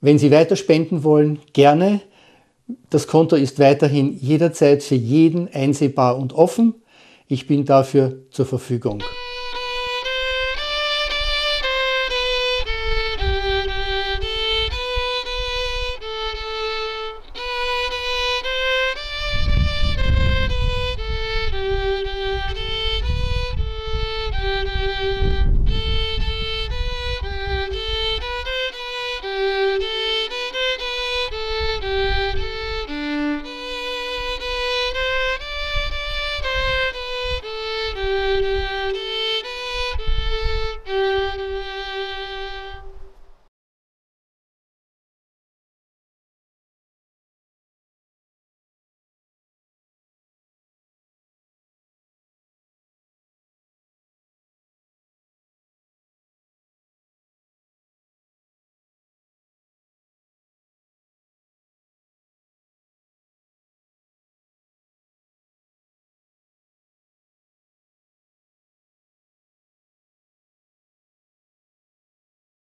Wenn Sie weiter spenden wollen, gerne. Das Konto ist weiterhin jederzeit für jeden einsehbar und offen. Ich bin dafür zur Verfügung.